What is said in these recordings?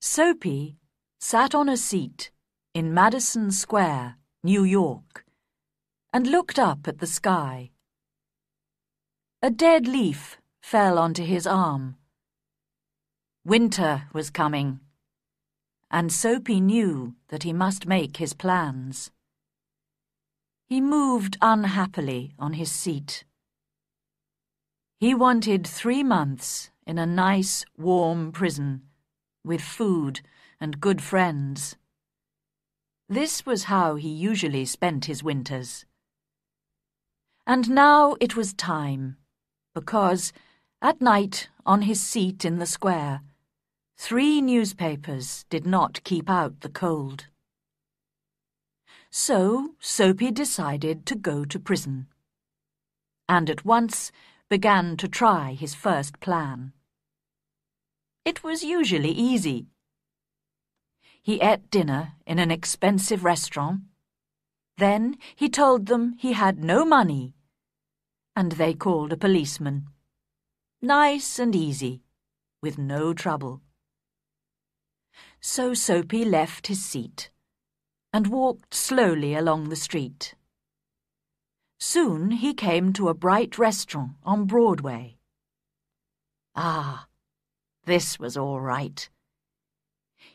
Soapy sat on a seat in Madison Square, New York, and looked up at the sky. A dead leaf fell onto his arm. Winter was coming, and Soapy knew that he must make his plans. He moved unhappily on his seat. He wanted 3 months in a nice, warm prison, with food and good friends. This was how he usually spent his winters. And now it was time, because at night, on his seat in the square, 3 newspapers did not keep out the cold. So Soapy decided to go to prison, and at once began to try his first plan. It was usually easy. He ate dinner in an expensive restaurant. Then he told them he had no money, and they called a policeman. Nice and easy, with no trouble. So Soapy left his seat and walked slowly along the street. Soon he came to a bright restaurant on Broadway. Ah, this was all right.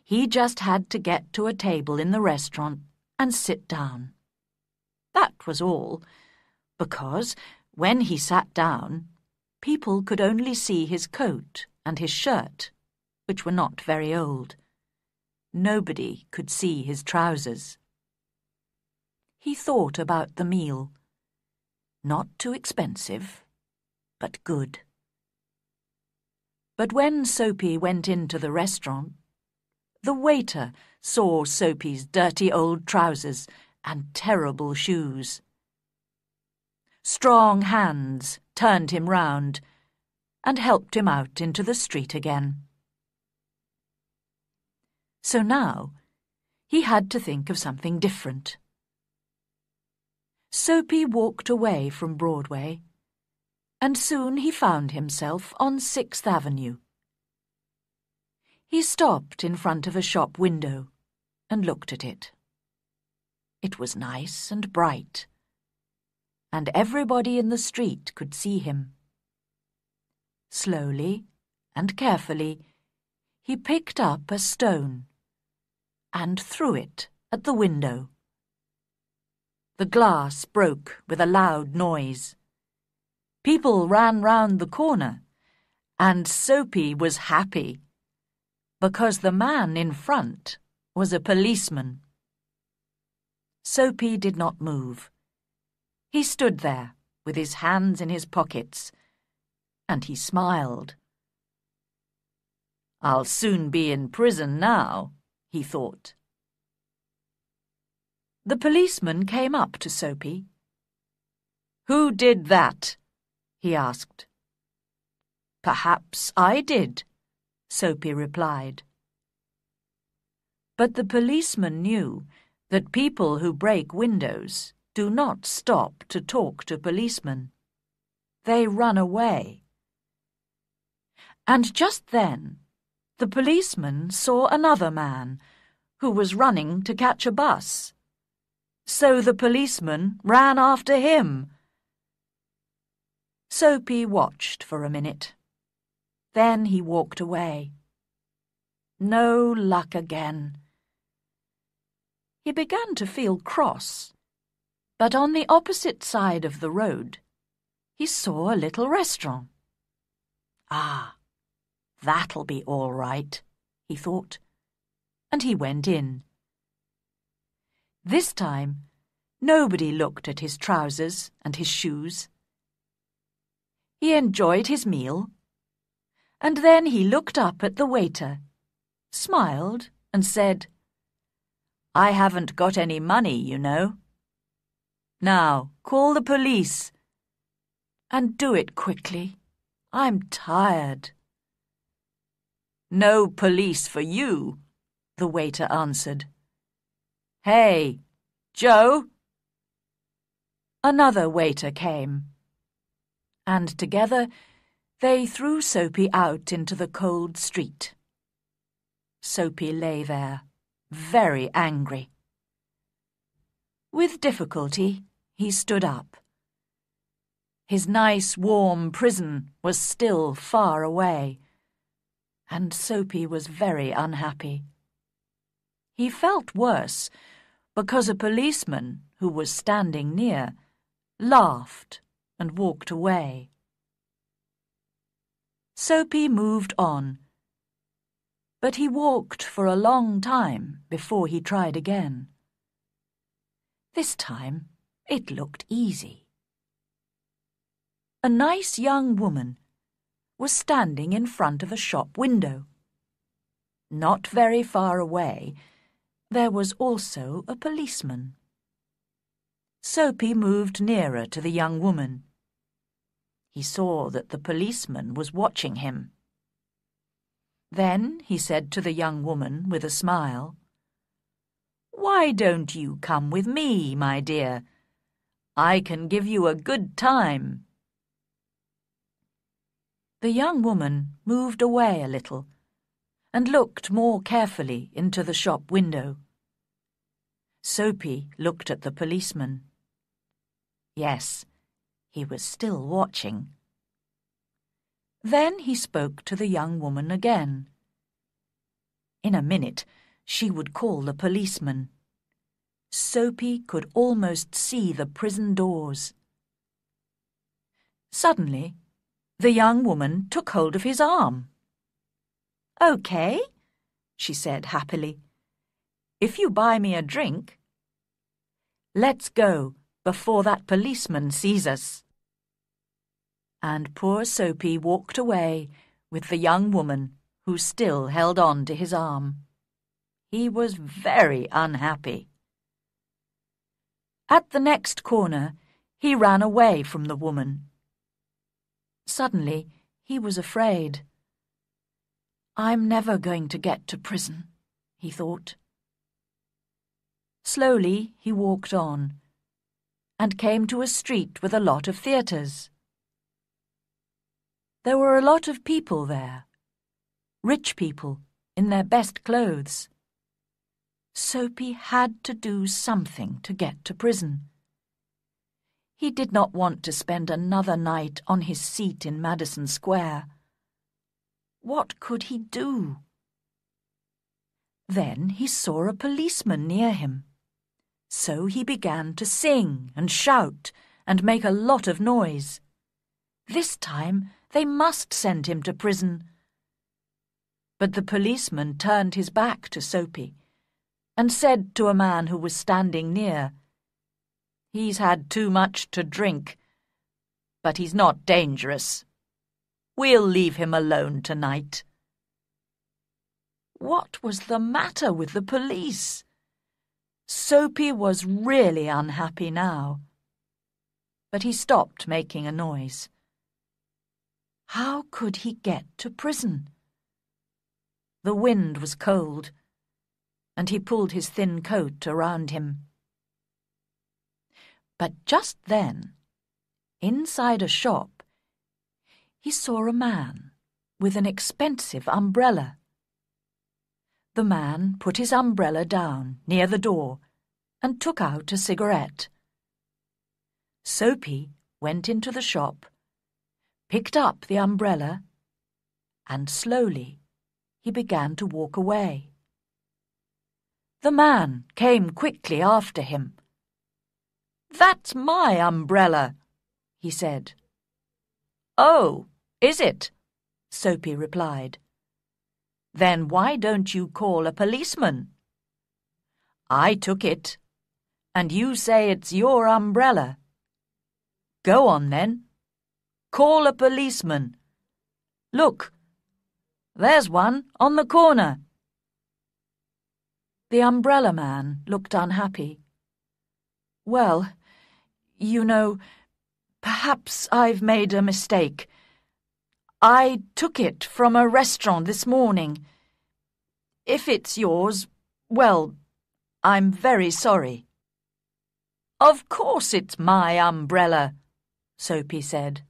He just had to get to a table in the restaurant and sit down. That was all, because when he sat down, people could only see his coat and his shirt, which were not very old. Nobody could see his trousers. He thought about the meal. Not too expensive, but good. But when Soapy went into the restaurant, the waiter saw Soapy's dirty old trousers and terrible shoes. Strong hands turned him round and helped him out into the street again. So now he had to think of something different. Soapy walked away from Broadway, and soon he found himself on 6th Avenue. He stopped in front of a shop window and looked at it. It was nice and bright, and everybody in the street could see him. Slowly and carefully, he picked up a stone and threw it at the window. The glass broke with a loud noise. People ran round the corner, and Soapy was happy, because the man in front was a policeman. Soapy did not move. He stood there with his hands in his pockets, and he smiled. I'll soon be in prison now, he thought. The policeman came up to Soapy. Who did that? He asked. Perhaps I did, Soapy replied. But the policeman knew that people who break windows do not stop to talk to policemen. They run away. And just then, the policeman saw another man who was running to catch a bus. So the policeman ran after him. Soapy watched for a minute. Then he walked away. No luck again. He began to feel cross. But on the opposite side of the road, he saw a little restaurant. Ah, that'll be all right, he thought, and he went in. This time, nobody looked at his trousers and his shoes. He enjoyed his meal, and then he looked up at the waiter, smiled, and said, I haven't got any money, you know. Now, call the police. And do it quickly. I'm tired. No police for you, the waiter answered. Hey, Joe! Another waiter came, and together they threw Soapy out into the cold street. Soapy lay there, very angry. With difficulty, he stood up. His nice, warm prison was still far away, and Soapy was very unhappy. He felt worse because a policeman who was standing near laughed and walked away. Soapy moved on, but he walked for a long time before he tried again. This time it looked easy. A nice young woman was standing in front of a shop window. Not very far away, there was also a policeman. Soapy moved nearer to the young woman. He saw that the policeman was watching him. Then he said to the young woman with a smile, "Why don't you come with me, my dear? I can give you a good time." The young woman moved away a little and looked more carefully into the shop window. Soapy looked at the policeman. Yes, he was still watching. Then he spoke to the young woman again. In a minute, she would call the policeman. Soapy could almost see the prison doors. Suddenly, the young woman took hold of his arm. "Okay," she said happily. "If you buy me a drink, let's go before that policeman sees us." And poor Soapy walked away with the young woman who still held on to his arm. He was very unhappy. At the next corner, he ran away from the woman. Suddenly, he was afraid. "I'm never going to get to prison," he thought. Slowly, he walked on and came to a street with a lot of theatres. There were a lot of people there, rich people in their best clothes. Soapy had to do something to get to prison. He did not want to spend another night on his seat in Madison Square. What could he do? Then he saw a policeman near him. So he began to sing and shout and make a lot of noise. This time they must send him to prison. But the policeman turned his back to Soapy and said to a man who was standing near, "He's had too much to drink, but he's not dangerous. We'll leave him alone tonight." What was the matter with the police? Soapy was really unhappy now, but he stopped making a noise. How could he get to prison? The wind was cold, and he pulled his thin coat around him. But just then, inside a shop, he saw a man with an expensive umbrella. The man put his umbrella down near the door and took out a cigarette. Soapy went into the shop, picked up the umbrella, and slowly he began to walk away. The man came quickly after him. "That's my umbrella," he said. "Oh, is it?" Soapy replied. "Then why don't you call a policeman? I took it, and you say it's your umbrella. Go on then. Call a policeman. Look, there's one on the corner." The umbrella man looked unhappy. "Well, you know, perhaps I've made a mistake. I took it from a restaurant this morning. If it's yours, well, I'm very sorry." "Of course it's my umbrella," Soapy said.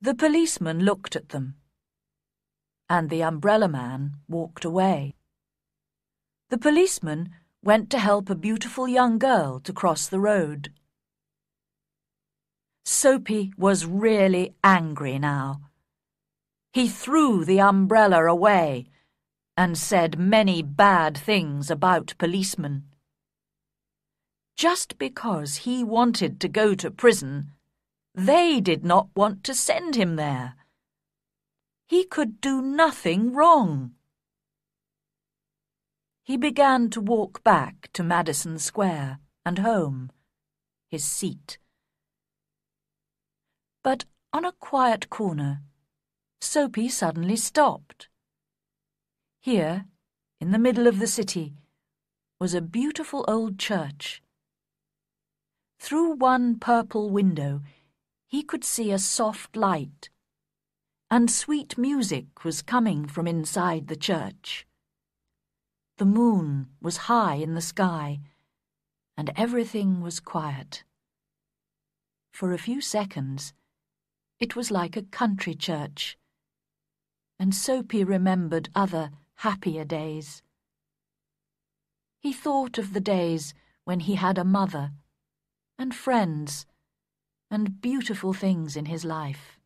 The policeman looked at them. and the umbrella man walked away. The policeman went to help a beautiful young girl to cross the road. Soapy was really angry now. He threw the umbrella away and said many bad things about policemen. Just because he wanted to go to prison, they did not want to send him there. He could do nothing wrong. He began to walk back to Madison Square and home, his seat. But on a quiet corner, Soapy suddenly stopped. Here, in the middle of the city, was a beautiful old church. Through one purple window, he could see a soft light, and sweet music was coming from inside the church. The moon was high in the sky, and everything was quiet. For a few seconds, it was like a country church, and Soapy remembered other happier days. He thought of the days when he had a mother and friends and beautiful things in his life.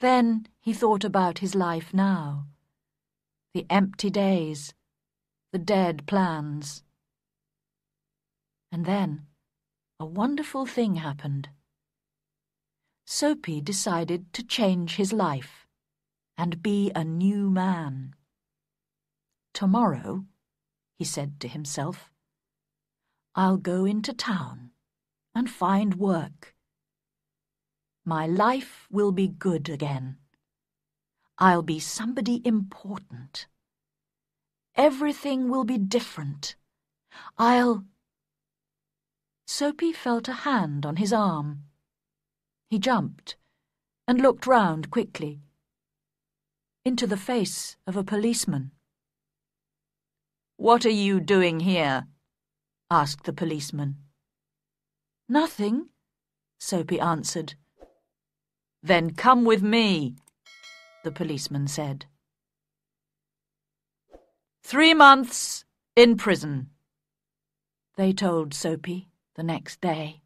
Then he thought about his life now, the empty days, the dead plans. And then a wonderful thing happened. Soapy decided to change his life and be a new man. Tomorrow, he said to himself, I'll go into town and find work. My life will be good again. I'll be somebody important. Everything will be different. Soapy felt a hand on his arm. He jumped and looked round quickly, into the face of a policeman. "What are you doing here?" asked the policeman. "Nothing," Soapy answered. "Then come with me," the policeman said. "3 months in prison," they told Soapy the next day.